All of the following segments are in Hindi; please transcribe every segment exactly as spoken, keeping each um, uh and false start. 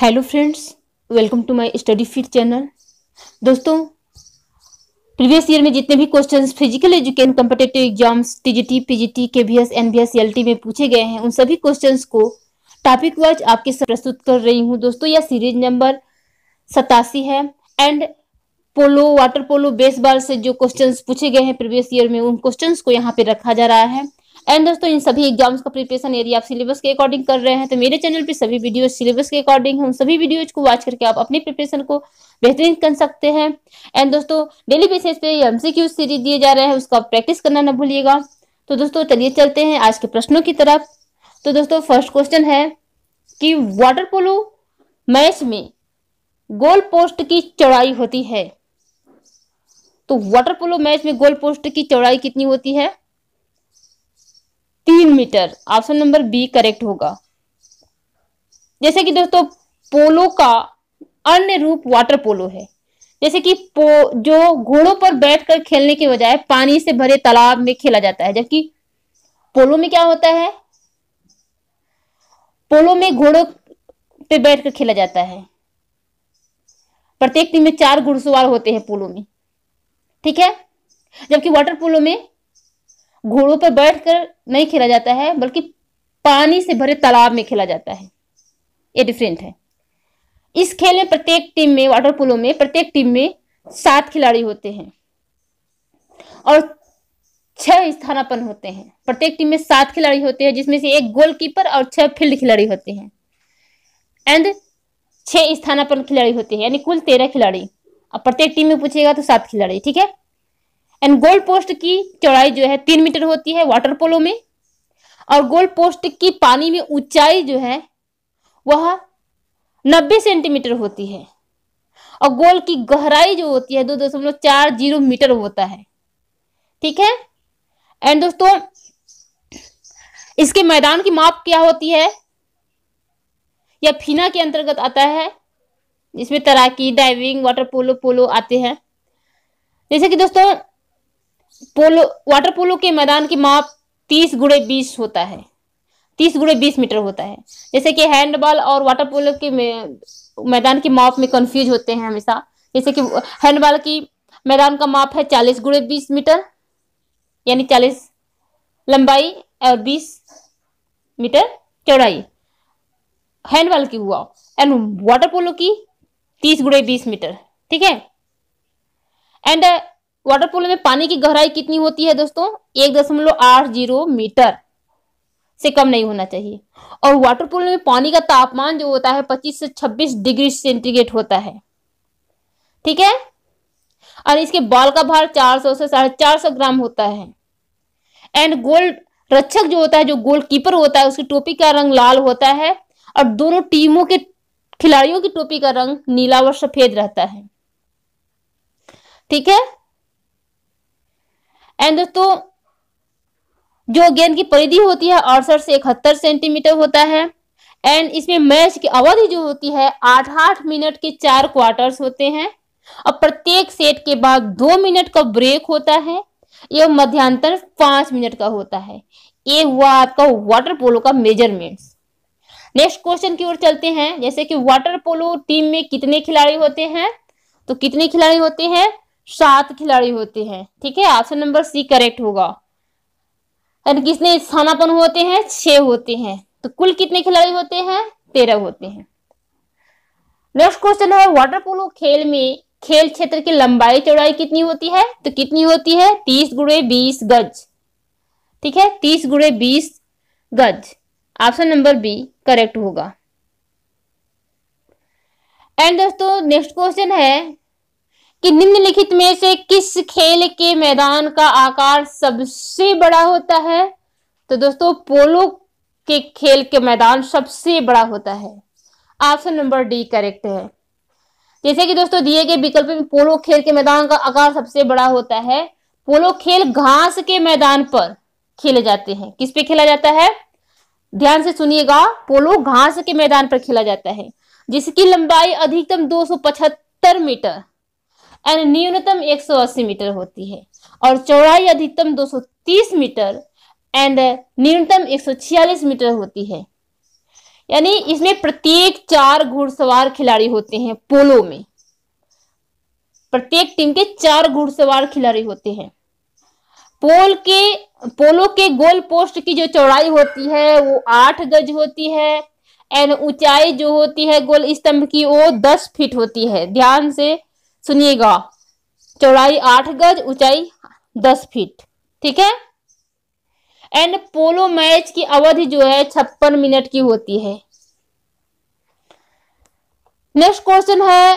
Hello friends, welcome to my study fit channel. दोस्तों, प्रीवियस ईयर में जितने भी questions physical education competitive exams TGT, PGT, KVS, NBS, CLT में पूछे गए हैं, उन सभी क्वेश्चंस को टॉपिक वाइज आपके साथ प्रस्तुत कर रही हूं। दोस्तों, यह सीरीज नंबर सतासी है and polo, water polo, baseball से जो क्वेश्चन पूछे गए हैं प्रीवियस ईयर में, उन क्वेश्चन को यहाँ पे रखा जा रहा है। एंड दोस्तों, इन सभी एग्जाम्स का प्रिपरेशन यदि आप सिलेबस के अकॉर्डिंग कर रहे हैं तो मेरे चैनल पे सभी वीडियोज सिलेबस के अकॉर्डिंग हैं। उन सभी वीडियोज को वॉच करके आप अपने प्रिपरेशन को बेहतरीन कर सकते हैं। एंड दोस्तों, डेली बेसिस पे एमसीक्यू सीरीज दिए जा रहे हैं, उसका आप प्रैक्टिस करना ना भूलिएगा। तो दोस्तों, चलिए चलते हैं आज के प्रश्नों की तरफ। तो दोस्तों, फर्स्ट क्वेश्चन है कि वाटर पोलो मैच में गोल पोस्ट की चौड़ाई होती है। तो वाटर पोलो मैच में गोल पोस्ट की चौड़ाई कितनी होती है? तीन metre. Option number B correct होगा। जैसे कि दोस्तों, पोलो का अन्य रूप वाटर पोलो है। जैसे कि पो जो घोड़ों पर बैठकर खेलने के बजाय पानी से भरे तालाब में खेला जाता है, जबकि पोलो में क्या होता है? पोलो में घोड़ों पे बैठकर खेला जाता है। प्रत्येक टीम में चार घुड़सवार होते हैं पोलो में, ठीक है। जबकि वाटर पोलो में घोड़ों पर बैठकर नहीं खेला जाता है, बल्कि पानी से भरे तालाब में खेला जाता है। ये डिफरेंट है। इस खेल में प्रत्येक टीम में, वाटर पोलो में प्रत्येक टीम में सात खिलाड़ी होते हैं और छह स्थानापन्न होते हैं। प्रत्येक टीम में सात खिलाड़ी होते हैं, जिसमें से एक गोलकीपर और छह फील्ड खिलाड़ी होते हैं एंड छह स्थानापन्न खिलाड़ी होते हैं, यानी कुल तेरह खिलाड़ी। अब प्रत्येक टीम में पूछेगा तो सात खिलाड़ी, ठीक है। एंड गोल पोस्ट की चौड़ाई जो है तीन मीटर होती है वाटर पोलो में, और गोल पोस्ट की पानी में ऊंचाई जो है वह नब्बे सेंटीमीटर होती है, और गोल की गहराई जो होती है दो दशमलव चार जीरो मीटर होता है, ठीक है। एंड दोस्तों, इसके मैदान की माप क्या होती है? यह फीना के अंतर्गत आता है, जिसमें तैराकी, डाइविंग, वाटर पोलो, पोलो आते हैं। जैसे कि दोस्तों, पोलो, वाटर पोलो के मैदान की माप तीस गुड़े बीस होता है, तीस गुड़े बीस मीटर होता है। जैसे कि हैंडबॉल और वाटर पोलो के मैदान की माप में कंफ्यूज होते हैं हमेशा। जैसे कि हैंडबॉल की मैदान का माप है चालीस गुड़े बीस मीटर, यानी चालीस लंबाई और बीस मीटर चौड़ाई हैंडबॉल की हुआ, एंड वाटर पोलो की तीस गुड़े बीस मीटर, ठीक है। एंड वाटर पोलो में पानी की गहराई कितनी होती है दोस्तों? एक दशमलव आठ जीरो मीटर से कम नहीं होना चाहिए। और वाटर पोलो में पानी का तापमान जो होता है पच्चीस से छब्बीस डिग्री सेंटीग्रेड होता है, ठीक है। और इसके बॉल का भार चार सौ से साढ़े चार सौ ग्राम होता है। एंड गोल रक्षक जो होता है, जो गोलकीपर होता है, उसकी टोपी का रंग लाल होता है और दोनों टीमों के खिलाड़ियों की टोपी का रंग नीला और सफेद रहता है, ठीक है। एंड दोस्तों, जो गेंद की परिधि होती है अड़सठ से इकहत्तर सेंटीमीटर होता है। एंड इसमें मैच की अवधि जो होती है आठ आठ मिनट के चार क्वार्टर्स होते हैं, और प्रत्येक सेट के बाद दो मिनट का ब्रेक होता है। यह मध्यांतर पांच मिनट का होता है। ये हुआ आपका वाटर पोलो का मेजरमेंट्स। नेक्स्ट क्वेश्चन की ओर चलते हैं। जैसे कि वाटर पोलो टीम में कितने खिलाड़ी होते हैं? तो कितने खिलाड़ी होते हैं? सात खिलाड़ी होते हैं, ठीक है। ऑप्शन नंबर सी करेक्ट होगा। एंड कितने स्थानापन्न होते हैं? छह होते हैं। तो कुल कितने खिलाड़ी होते हैं? तेरह होते हैं। नेक्स्ट क्वेश्चन है, वाटर पोलो खेल में खेल क्षेत्र की लंबाई चौड़ाई कितनी होती है? तो कितनी होती है? तीस गुणे बीस गज, ठीक है, तीस गुणे बीस गज। ऑप्शन नंबर बी करेक्ट होगा। एंड दोस्तों, नेक्स्ट क्वेश्चन है कि निम्नलिखित में से किस खेल के मैदान का आकार सबसे बड़ा होता है? तो दोस्तों, पोलो के खेल के मैदान सबसे बड़ा होता है। ऑप्शन नंबर डी करेक्ट है। जैसे कि दोस्तों, दिए गए विकल्प में पोलो खेल के मैदान का आकार सबसे बड़ा होता है। पोलो खेल घास के मैदान पर खेले जाते हैं। किस पे खेला जाता है? ध्यान से सुनिएगा, पोलो घास के मैदान पर खेला जाता है, जिसकी लंबाई अधिकतम दो सौ पचहत्तर मीटर एंड न्यूनतम एक सौ अस्सी मीटर होती है, और चौड़ाई अधिकतम दो सौ तीस मीटर एंड न्यूनतम एक सौ छियालीस मीटर होती है। यानी इसमें प्रत्येक चार घुड़सवार खिलाड़ी होते हैं। पोलो में प्रत्येक टीम के चार घुड़सवार खिलाड़ी होते हैं। पोल के पोलो के गोल पोस्ट की जो चौड़ाई होती है वो आठ गज होती है एंड ऊंचाई जो होती है गोल स्तंभ की वो दस फीट होती है। ध्यान से सुनिएगा, चौड़ाई आठ गज ऊंचाई दस फीट, ठीक है। एंड पोलो मैच की अवधि जो है छप्पन मिनट की होती है। नेक्स्ट क्वेश्चन है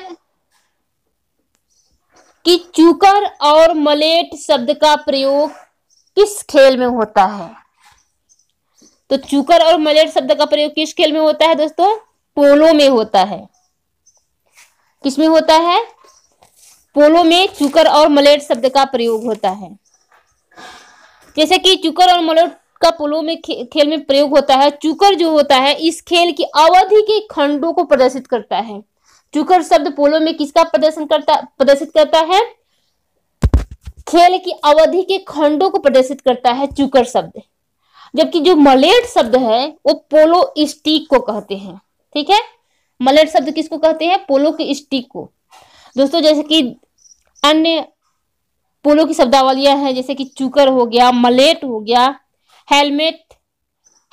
कि चूकर और मलेट शब्द का प्रयोग किस खेल में होता है। तो चूकर और मलेट शब्द का प्रयोग किस खेल में होता है दोस्तों? पोलो में होता है। किस में होता है? पोलो में चूकर और मलेट शब्द का प्रयोग होता है। जैसे कि चूकर और मलेट का पोलो में खे, खेल में प्रयोग होता है। चूकर जो होता है इस खेल की अवधि के खंडों को प्रदर्शित करता है। चूकर शब्द पोलो में किसका प्रदर्शन करता प्रदर्शित करता है? खेल की अवधि के खंडों को प्रदर्शित करता है चूकर शब्द। जबकि जो मलेट शब्द है वो पोलो स्टिक को कहते हैं, ठीक है। मलेट शब्द किसको कहते हैं? पोलो के स्टिक को। दोस्तों जैसे कि अन्य पोलो की शब्दावलियां हैं, जैसे कि चूकर हो गया, मलेट हो गया, helmet,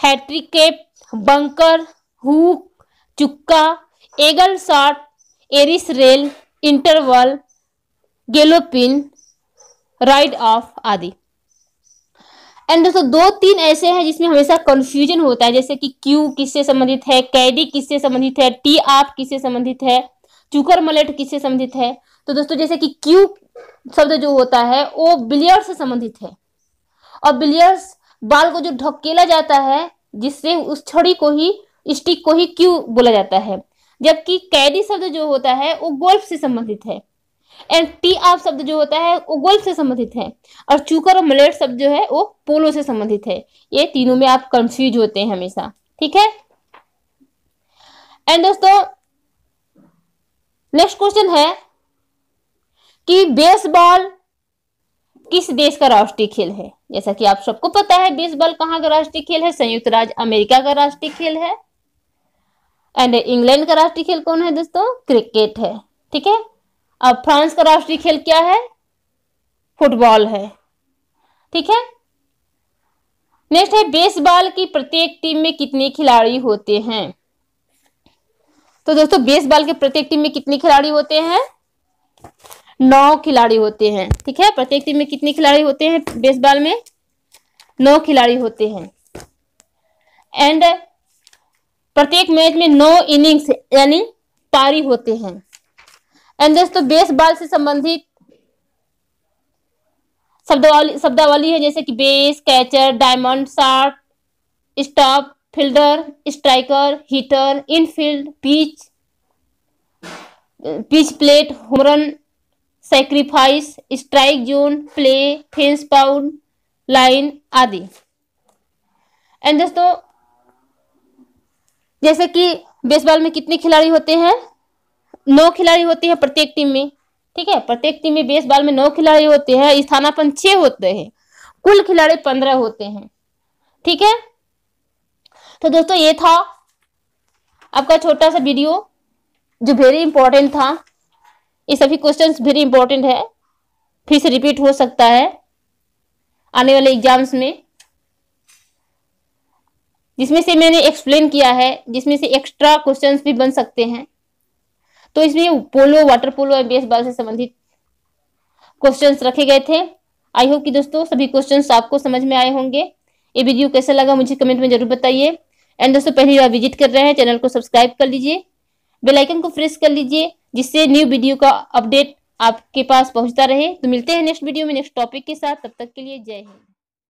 hat trick cap, bunker, hook, chukka, angle shot, Eris rail, interval, galloping, ride off आदि। एंड दोस्तों दो तीन ऐसे हैं जिसमें हमेशा कंफ्यूजन होता है, जैसे कि क्यू किससे संबंधित है, कैडी किससे संबंधित है, टी आप किससे संबंधित है, चूकर मलेट किससे संबंधित है। तो दोस्तों जैसे कि क्यू शब्द जो होता है वो बिलियर्ड से संबंधित है, और बिलियर्ड्स बाल को जो ढकेला जाता है जिससे उस छड़ी को ही स्टिक को ही क्यू बोला जाता है। जबकि कैडी शब्द जो होता है वो गोल्फ से संबंधित है, एंड टी आप शब्द जो होता है वो गोल्फ से संबंधित है, और चूकर और मलेट शब्द जो है वो पोलो से संबंधित है। ये तीनों में आप कंफ्यूज होते हैं हमेशा, ठीक है। एंड दोस्तों नेक्स्ट क्वेश्चन है कि बेसबॉल किस देश का राष्ट्रीय खेल है। जैसा कि आप सबको पता है बेसबॉल कहाँ का राष्ट्रीय खेल है? संयुक्त राज्य अमेरिका का राष्ट्रीय खेल है। एंड इंग्लैंड का राष्ट्रीय खेल कौन है दोस्तों? क्रिकेट है, ठीक है। अब फ्रांस का राष्ट्रीय खेल क्या है? फुटबॉल है, ठीक है। नेक्स्ट है बेसबॉल की प्रत्येक टीम में कितने खिलाड़ी होते हैं। तो दोस्तों बेसबॉल के प्रत्येक टीम में कितने खिलाड़ी होते हैं? नौ खिलाड़ी होते हैं, ठीक है। प्रत्येक टीम में कितने खिलाड़ी होते हैं? बेसबॉल में नौ खिलाड़ी होते हैं। एंड प्रत्येक मैच में नौ इनिंग्स यानी पारी होते हैं। एंड दोस्तों बेसबॉल से संबंधित शब्दावली शब्दावली है, जैसे कि base, catcher, diamond, shot, stop, fielder, striker, hitter, infield, pitch, pitch plate, home run, sacrifice, strike zone, play, fence pound, line आदि। एंड दोस्तों जैसे कि बेसबॉल में कितने खिलाड़ी होते हैं? नौ खिलाड़ी होते हैं प्रत्येक टीम में, ठीक है। प्रत्येक टीम में बेसबॉल में नौ खिलाड़ी होते हैं, स्थानापन्न छह होते हैं, कुल खिलाड़ी पंद्रह होते हैं, ठीक है। तो दोस्तों ये था आपका छोटा सा वीडियो जो वेरी इंपॉर्टेंट था। ये सभी क्वेश्चंस वेरी इंपॉर्टेंट है, फिर से रिपीट हो सकता है आने वाले एग्जाम्स में, जिसमें से मैंने एक्सप्लेन किया है, जिसमें से एक्स्ट्रा क्वेश्चंस भी बन सकते हैं। तो इसमें पोलो, वाटर पोलो और बेसबॉल से संबंधित क्वेश्चंस रखे गए थे। आई होप कि दोस्तों सभी क्वेश्चंस आपको समझ में आए होंगे। ये वीडियो कैसा लगा मुझे कमेंट में जरूर बताइए। एंड दोस्तों पहली बार विजिट कर रहे हैं चैनल को सब्सक्राइब कर लीजिए, बेल आइकन को प्रेस कर लीजिए, जिससे न्यू वीडियो का अपडेट आपके पास पहुंचता रहे। तो मिलते हैं नेक्स्ट वीडियो में नेक्स्ट टॉपिक के साथ, तब तक के लिए जय हिंद।